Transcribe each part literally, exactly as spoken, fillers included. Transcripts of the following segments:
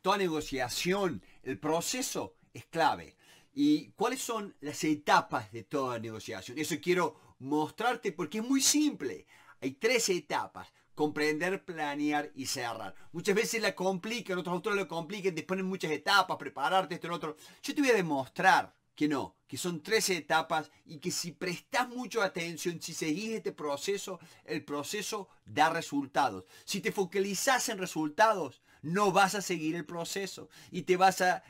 toda negociación, el proceso es clave. ¿Y cuáles son las etapas de toda negociación? Eso quiero mostrarte porque es muy simple. Hay tres etapas: comprender, planear y cerrar. Muchas veces la complican, otros autores lo complican, te ponen muchas etapas, prepararte, esto, lo otro. Yo te voy a demostrar que no, que son tres etapas y que si prestas mucha atención, si seguís este proceso, el proceso da resultados. Si te focalizas en resultados, no vas a seguir el proceso y te vas a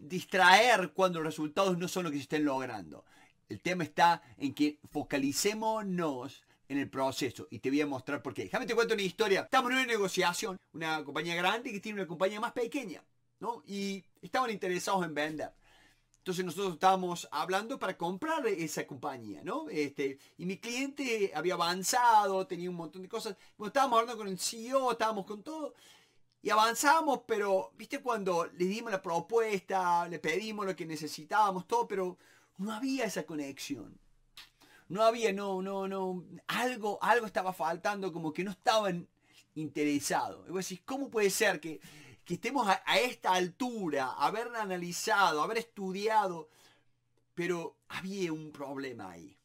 distraer cuando los resultados no son lo que se estén logrando. El tema está en que focalicémonos en el proceso y te voy a mostrar por qué. Déjame te cuento una historia. Estamos en una negociación, una compañía grande que tiene una compañía más pequeña, ¿no? Y estaban interesados en vender. Entonces nosotros estábamos hablando para comprar esa compañía, ¿no? Este, y mi cliente había avanzado, tenía un montón de cosas. Bueno, estábamos hablando con el C E O, estábamos con todo. Y avanzamos, pero, ¿viste? Cuando le dimos la propuesta, le pedimos lo que necesitábamos, todo, pero no había esa conexión. No había, no, no, no. Algo, algo estaba faltando, como que no estaban interesados. Y vos decís, ¿cómo puede ser que... que estemos a, a esta altura, haber analizado, haber estudiado, pero había un problema ahí?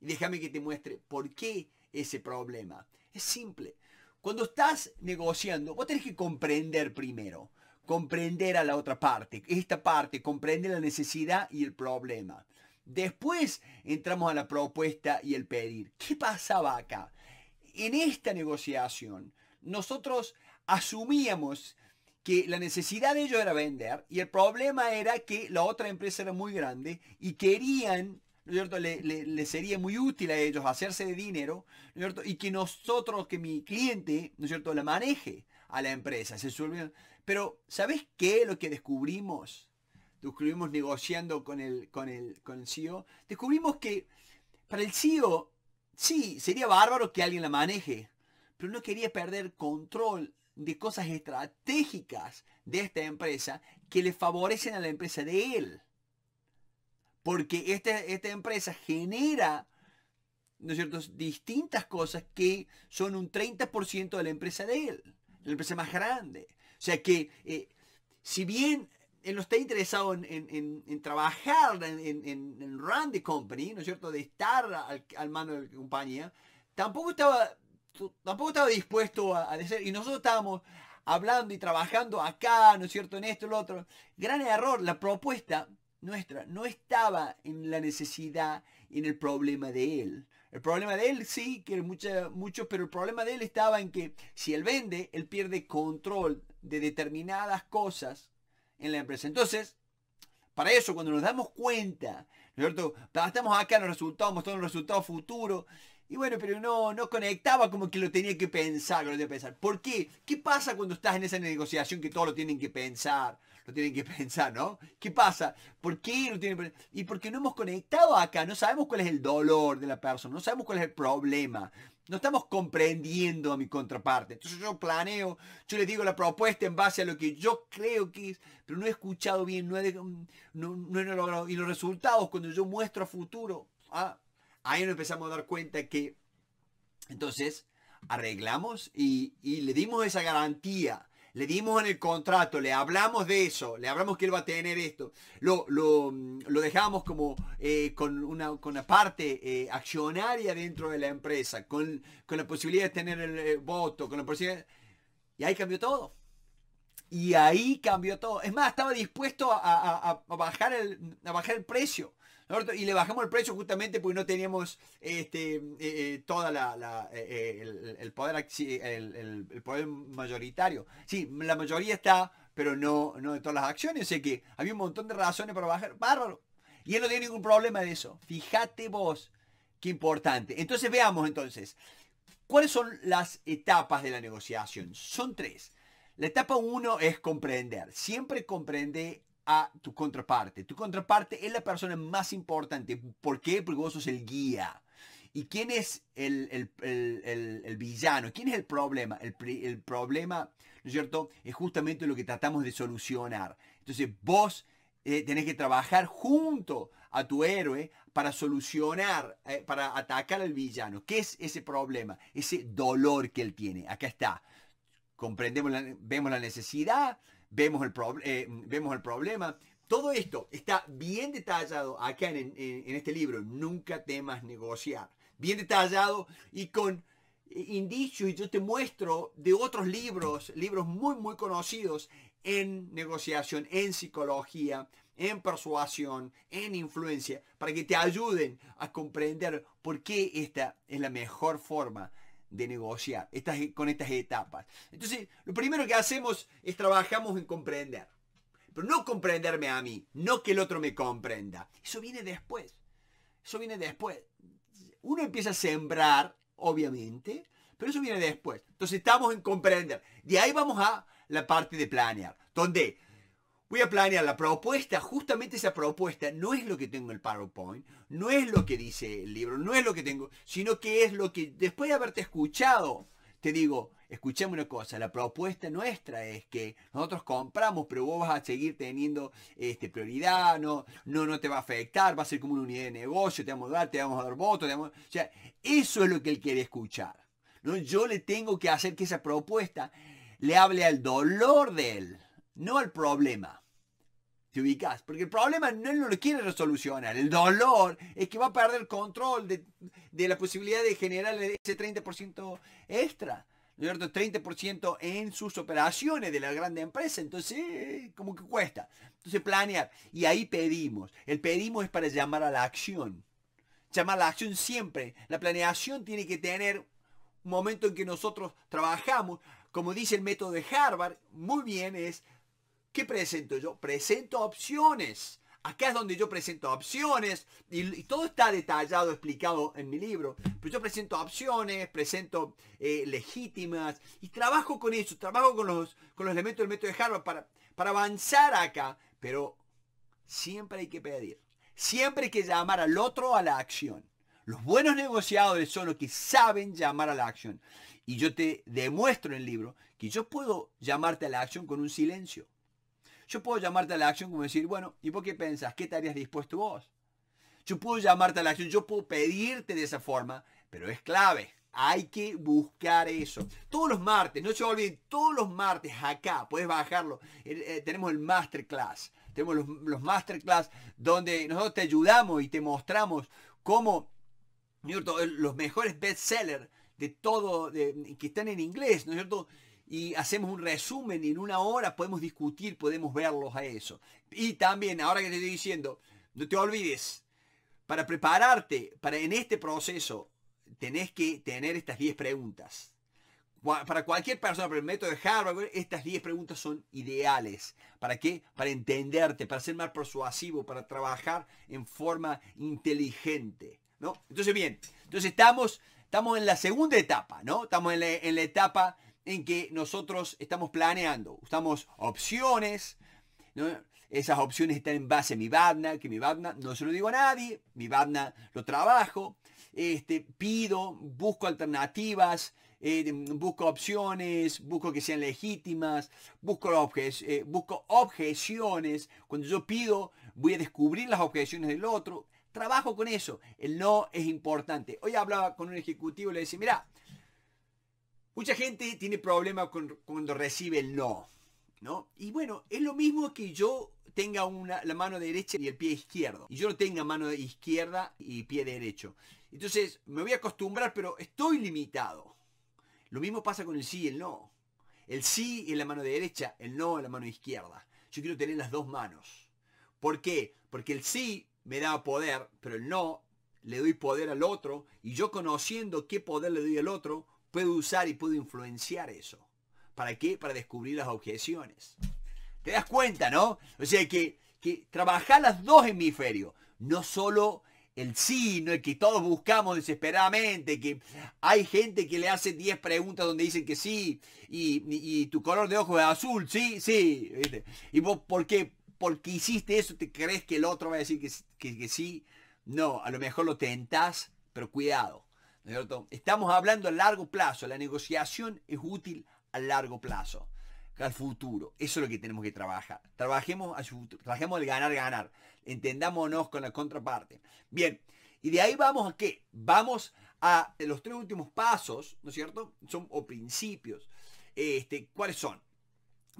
Y déjame que te muestre por qué ese problema. Es simple. Cuando estás negociando, vos tenés que comprender primero, comprender a la otra parte, esta parte, comprender la necesidad y el problema. Después entramos a la propuesta y el pedir. ¿Qué pasaba acá? En esta negociación, nosotros asumíamos que la necesidad de ellos era vender y el problema era que la otra empresa era muy grande y querían, ¿no es cierto?, le, le, le sería muy útil a ellos hacerse de dinero, ¿no es cierto?, y que nosotros, que mi cliente, ¿no es cierto?, la maneje a la empresa. Se subió. Pero, ¿sabes qué? Lo que descubrimos, descubrimos negociando con el, con el, con el C E O, descubrimos que para el C E O, sí, sería bárbaro que alguien la maneje, pero no quería perder control de cosas estratégicas de esta empresa que le favorecen a la empresa de él. Porque esta, esta empresa genera, ¿no es cierto?, distintas cosas que son un treinta por ciento de la empresa de él, la empresa más grande. O sea que, eh, si bien él no está interesado en, en, en, en trabajar en, en, en run the company, ¿no es cierto?, de estar al, al mando de la compañía, tampoco estaba... tampoco estaba dispuesto a, a decir, y nosotros estábamos hablando y trabajando acá, ¿no es cierto?, en esto, en lo otro. Gran error, la propuesta nuestra no estaba en la necesidad, en el problema de él. El problema de él sí, que era mucha, mucho, pero el problema de él estaba en que si él vende, él pierde control de determinadas cosas en la empresa. Entonces, para eso, cuando nos damos cuenta, ¿no es cierto?, estamos acá en los resultados, mostrando los resultados futuros, y bueno, pero no, no conectaba, como que lo tenía que pensar, lo tenía que pensar. ¿Por qué? ¿Qué pasa cuando estás en esa negociación que todos lo tienen que pensar? Lo tienen que pensar, ¿no? ¿Qué pasa? ¿Por qué lo tienen que pensar? Y porque no hemos conectado acá, no sabemos cuál es el dolor de la persona, no sabemos cuál es el problema. No estamos comprendiendo a mi contraparte. Entonces yo planeo, yo les digo la propuesta en base a lo que yo creo que es, pero no he escuchado bien, no he, no, no he logrado. Y los resultados, cuando yo muestro a futuro, ah, ahí nos empezamos a dar cuenta que entonces arreglamos y, y le dimos esa garantía, le dimos en el contrato, le hablamos de eso, le hablamos que él va a tener esto, lo, lo, lo dejamos como eh, con, una, con una parte eh, accionaria dentro de la empresa, con, con la posibilidad de tener el eh, voto, con la posibilidad... Y ahí cambió todo. Y ahí cambió todo. Es más, estaba dispuesto a, a, a, bajar, el, a bajar el precio. Y le bajamos el precio justamente porque no teníamos este, eh, eh, toda la, la, eh, el, el, poder, el, el poder mayoritario. Sí, la mayoría está, pero no, no de todas las acciones. O sea que había un montón de razones para bajar. ¡Bárbaro! Y él no tiene ningún problema de eso. Fíjate vos, qué importante. Entonces veamos entonces, ¿cuáles son las etapas de la negociación? Son tres. La etapa uno es comprender. Siempre comprende a tu contraparte. Tu contraparte es la persona más importante. ¿Por qué? Porque vos sos el guía. ¿Y quién es el, el, el, el, el villano? ¿Quién es el problema? El, el problema, ¿no es cierto?, es justamente lo que tratamos de solucionar. Entonces vos eh, tenés que trabajar junto a tu héroe para solucionar, eh, para atacar al villano. ¿Qué es ese problema? Ese dolor que él tiene. Acá está. Comprendemos, la, vemos la necesidad, vemos el, pro, eh, vemos el problema. Todo esto está bien detallado acá en, en, en este libro, Nunca temas negociar. Bien detallado y con indicios, y yo te muestro de otros libros, libros muy, muy conocidos en negociación, en psicología, en persuasión, en influencia, para que te ayuden a comprender por qué esta es la mejor forma de negociar estas, con estas etapas. Entonces, lo primero que hacemos es trabajamos en comprender, pero no comprenderme a mí, no que el otro me comprenda. Eso viene después, eso viene después. Uno empieza a sembrar, obviamente, pero eso viene después. Entonces, estamos en comprender. De ahí vamos a la parte de planear, donde voy a planear la propuesta. Justamente esa propuesta no es lo que tengo en el PowerPoint, no es lo que dice el libro, no es lo que tengo, sino que es lo que, después de haberte escuchado, te digo, escuchame una cosa, la propuesta nuestra es que nosotros compramos, pero vos vas a seguir teniendo este, prioridad, no, no, no te va a afectar, va a ser como una unidad de negocio, te vamos a dar, te vamos a dar votos, te vamos a... O sea, eso es lo que él quiere escuchar, ¿no? Yo le tengo que hacer que esa propuesta le hable al dolor de él, no al problema. ¿Te ubicás? Porque el problema no lo quiere resolucionar. El dolor es que va a perder control de, de la posibilidad de generar ese treinta por ciento extra, ¿no es cierto? treinta por ciento en sus operaciones de la grande empresa. Entonces, como que cuesta. Entonces, planear. Y ahí pedimos. El pedimos es para llamar a la acción. Llamar a la acción siempre. La planeación tiene que tener un momento en que nosotros trabajamos. Como dice el método de Harvard, muy bien es... ¿Qué presento yo? Presento opciones. Acá es donde yo presento opciones y, y todo está detallado, explicado en mi libro. Pero yo presento opciones, presento eh, legítimas y trabajo con eso, trabajo con los, con los elementos del método de Harvard para, para avanzar acá. Pero siempre hay que pedir, siempre hay que llamar al otro a la acción. Los buenos negociadores son los que saben llamar a la acción. Y yo te demuestro en el libro que yo puedo llamarte a la acción con un silencio. Yo puedo llamarte a la acción como decir, bueno, ¿y vos qué pensás? ¿Qué estarías dispuesto vos? Yo puedo llamarte a la acción, yo puedo pedirte de esa forma, pero es clave. Hay que buscar eso. Todos los martes, no se olviden, todos los martes acá, puedes bajarlo. Eh, eh, tenemos el masterclass. Tenemos los, los masterclass donde nosotros te ayudamos y te mostramos cómo, ¿no es cierto?, los mejores bestsellers de todo, de, que están en inglés, ¿no es cierto?, y hacemos un resumen y en una hora podemos discutir, podemos verlos a eso. Y también, ahora que te estoy diciendo, no te olvides, para prepararte, para en este proceso, tenés que tener estas diez preguntas. Para cualquier persona, para el método de Harvard, estas diez preguntas son ideales. ¿Para qué? Para entenderte, para ser más persuasivo, para trabajar en forma inteligente, ¿no? Entonces, bien, entonces estamos, estamos en la segunda etapa, ¿no? Estamos en la, en la etapa... en que nosotros estamos planeando, usamos opciones, ¿no? Esas opciones están en base a mi BATNA, que mi BATNA no se lo digo a nadie, mi BATNA lo trabajo, este, pido, busco alternativas, eh, busco opciones, busco que sean legítimas, busco, obje eh, busco objeciones, cuando yo pido voy a descubrir las objeciones del otro, trabajo con eso, el no es importante. Hoy hablaba con un ejecutivo y le decía, mirá, mucha gente tiene problemas cuando recibe el no, ¿no? Y bueno, es lo mismo que yo tenga una, la mano derecha y el pie izquierdo. Y yo no tenga mano izquierda y pie derecho. Entonces, me voy a acostumbrar, pero estoy limitado. Lo mismo pasa con el sí y el no. El sí en la mano derecha, el no en la mano izquierda. Yo quiero tener las dos manos. ¿Por qué? Porque el sí me da poder, pero el no le doy poder al otro. Y yo conociendo qué poder le doy al otro... puedo usar y puedo influenciar eso. ¿Para qué? Para descubrir las objeciones. ¿Te das cuenta, no? O sea, que, que trabajar las dos hemisferios. No solo el sí, no el que todos buscamos desesperadamente, que hay gente que le hace diez preguntas donde dicen que sí, y, y, y tu color de ojos es azul, sí, sí. ¿Viste? ¿Y vos por qué? Porque hiciste eso, ¿te crees que el otro va a decir que, que, que sí? No, a lo mejor lo tentás, pero cuidado. Estamos hablando a largo plazo. La negociación es útil a largo plazo, al futuro. Eso es lo que tenemos que trabajar. Trabajemos, a su, trabajemos el ganar, ganar. Entendámonos con la contraparte. Bien, y de ahí vamos a qué? Vamos a los tres últimos pasos, ¿no es cierto? Son o principios. Este, ¿Cuáles son?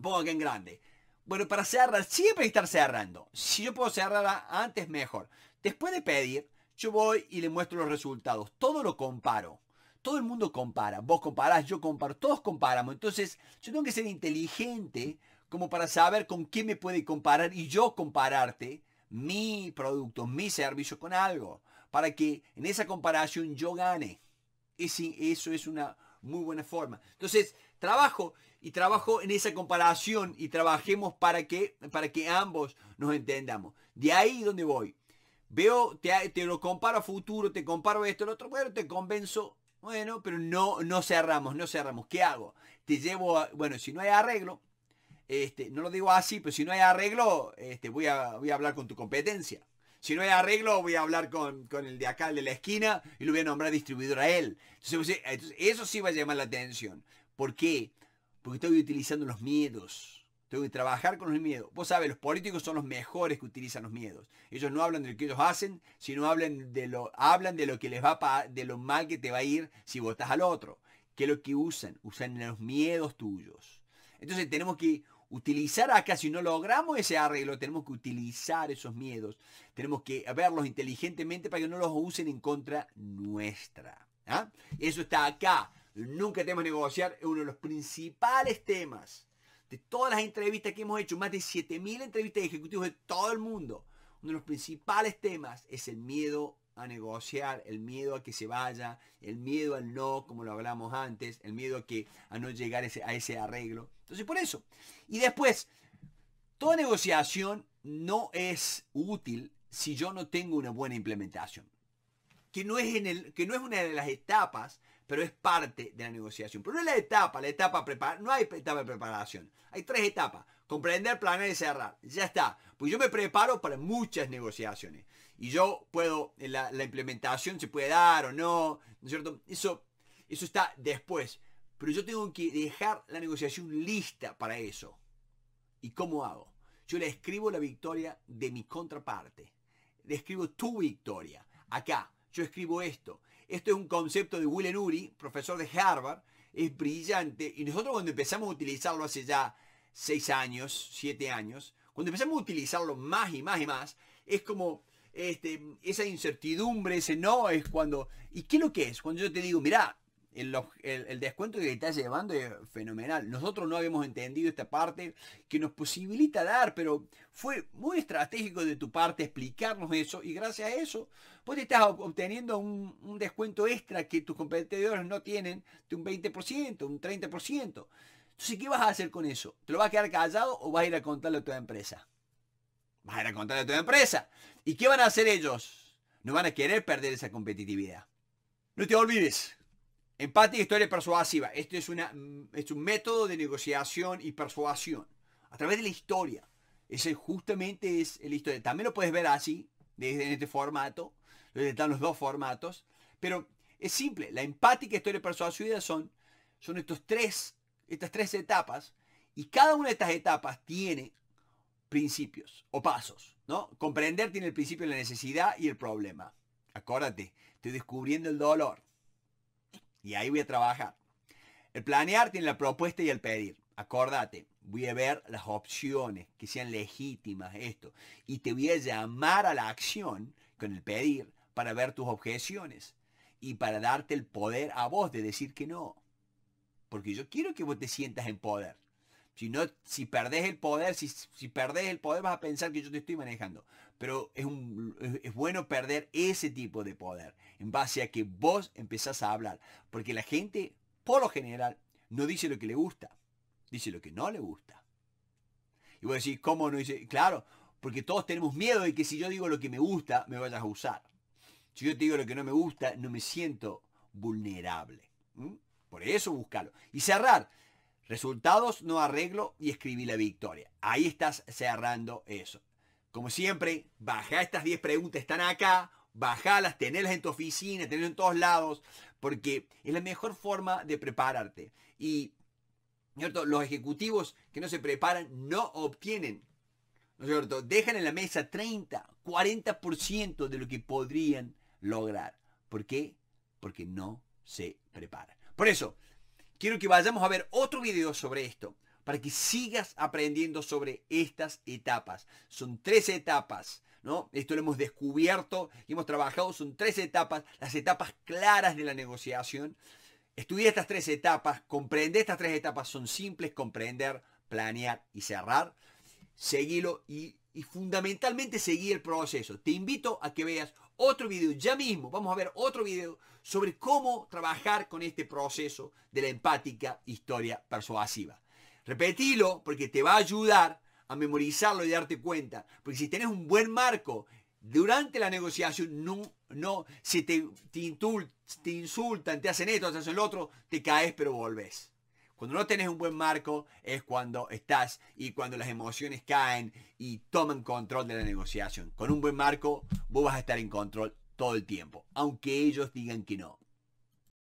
Pongo acá en grande. Bueno, para cerrar, siempre hay que estar cerrando. Si yo puedo cerrar antes, mejor. Después de pedir, yo voy y le muestro los resultados. Todo lo comparo. Todo el mundo compara. Vos comparás, yo comparo, todos comparamos. Entonces, yo tengo que ser inteligente como para saber con qué me puede comparar y yo compararte mi producto, mi servicio con algo, para que en esa comparación yo gane. Y sí, eso es una muy buena forma. Entonces, trabajo y trabajo en esa comparación y trabajemos para que, para que ambos nos entendamos. De ahí donde voy. Veo, te, te lo comparo a futuro, te comparo esto, lo otro, bueno, te convenzo, bueno, pero no, no cerramos, no cerramos. ¿Qué hago? Te llevo a, bueno, si no hay arreglo, este, no lo digo así, pero si no hay arreglo, este, voy a, voy a hablar con tu competencia. Si no hay arreglo, voy a hablar con, con el de acá, el de la esquina, y lo voy a nombrar distribuidor a él. Entonces, entonces, eso sí va a llamar la atención. ¿Por qué? Porque estoy utilizando los miedos. Tengo que trabajar con los miedos. Vos sabés, los políticos son los mejores que utilizan los miedos. Ellos no hablan de lo que ellos hacen, sino hablan de lo, hablan de lo que les va a, de lo mal que te va a ir si votás al otro. ¿Qué es lo que usan? Usan los miedos tuyos. Entonces tenemos que utilizar acá, si no logramos ese arreglo, tenemos que utilizar esos miedos. Tenemos que verlos inteligentemente para que no los usen en contra nuestra. ¿Ah? Eso está acá. Nunca temas negociar. Es uno de los principales temas de todas las entrevistas que hemos hecho. Más de siete mil entrevistas de ejecutivos de todo el mundo. Uno de los principales temas es el miedo a negociar, el miedo a que se vaya, el miedo al no, como lo hablamos antes, el miedo a, que, a no llegar ese, a ese arreglo. Entonces, por eso. Y después, toda negociación no es útil si yo no tengo una buena implementación. Que no es, en el, que no es una de las etapas, pero es parte de la negociación. Pero no es la etapa, la etapa prepara, no hay etapa de preparación. Hay tres etapas. Comprender, planear y cerrar. Ya está. Pues yo me preparo para muchas negociaciones. Y yo puedo, la, la implementación se puede dar o no, ¿no es cierto? Eso, eso está después. Pero yo tengo que dejar la negociación lista para eso. ¿Y cómo hago? Yo le escribo la victoria de mi contraparte. Le escribo tu victoria. Acá, yo escribo esto. Esto es un concepto de William Ury, profesor de Harvard. Es brillante. Y nosotros cuando empezamos a utilizarlo hace ya seis años, siete años, cuando empezamos a utilizarlo más y más y más, es como este, esa incertidumbre, ese no, es cuando... ¿Y qué es lo que es? Cuando yo te digo, mirá, el, el, el descuento que le estás llevando es fenomenal. Nosotros no habíamos entendido esta parte que nos posibilita dar, pero fue muy estratégico de tu parte explicarnos eso, y gracias a eso vos te estás obteniendo un, un descuento extra que tus competidores no tienen, de un veinte por ciento, un treinta por ciento. Entonces, ¿qué vas a hacer con eso? ¿Te lo vas a quedar callado o vas a ir a contarle a tu empresa? Vas a ir a contarle a tu empresa. ¿Y qué van a hacer ellos? No van a querer perder esa competitividad. No te olvides. Empate y historia persuasiva. Este es, una, es un método de negociación y persuasión. A través de la historia. Ese justamente es la historia. También lo puedes ver así, desde en este formato. Donde están los dos formatos. Pero es simple. La empática y historia persuasiva son, son estos tres... estas tres etapas, y cada una de estas etapas tiene principios o pasos, ¿no? Comprender tiene el principio de la necesidad y el problema. Acuérdate, estoy descubriendo el dolor y ahí voy a trabajar. El planear tiene la propuesta y el pedir. Acuérdate, voy a ver las opciones que sean legítimas, esto, y te voy a llamar a la acción con el pedir para ver tus objeciones y para darte el poder a vos de decir que no. Porque yo quiero que vos te sientas en poder. Si, no, si perdés el poder, si, si perdés el poder vas a pensar que yo te estoy manejando. Pero es, un, es, es bueno perder ese tipo de poder. En base a que vos empezás a hablar. Porque la gente, por lo general, no dice lo que le gusta. Dice lo que no le gusta. Y vos decís, ¿cómo no dice? Claro, porque todos tenemos miedo de que si yo digo lo que me gusta, me vayas a usar. Si yo te digo lo que no me gusta, no me siento vulnerable. ¿Mm? Por eso búscalo. Y cerrar. Resultados, no arreglo, y escribí la victoria. Ahí estás cerrando eso. Como siempre, baja estas diez preguntas. Están acá. Bajalas, tenelas en tu oficina, tenelas en todos lados. Porque es la mejor forma de prepararte. Y ¿cierto? Los ejecutivos que no se preparan no obtienen. ¿No es cierto? Dejan en la mesa treinta, cuarenta por ciento de lo que podrían lograr. ¿Por qué? Porque no se preparan. Por eso, quiero que vayamos a ver otro video sobre esto, para que sigas aprendiendo sobre estas etapas. Son tres etapas, ¿no? Esto lo hemos descubierto y hemos trabajado. Son tres etapas, las etapas claras de la negociación. Estudia estas tres etapas, comprende estas tres etapas. Son simples: comprender, planear y cerrar. Seguilo y, y fundamentalmente seguí el proceso. Te invito a que veas otro video ya mismo. Vamos a ver otro video sobre cómo trabajar con este proceso de la empática historia persuasiva. Repetilo porque te va a ayudar a memorizarlo y darte cuenta. Porque si tenés un buen marco durante la negociación, no, no si te, te, insultan, te insultan, te hacen esto, te hacen lo otro, te caes pero volvés. Cuando no tenés un buen marco es cuando estás y cuando las emociones caen y toman control de la negociación. Con un buen marco vos vas a estar en control todo el tiempo, aunque ellos digan que no.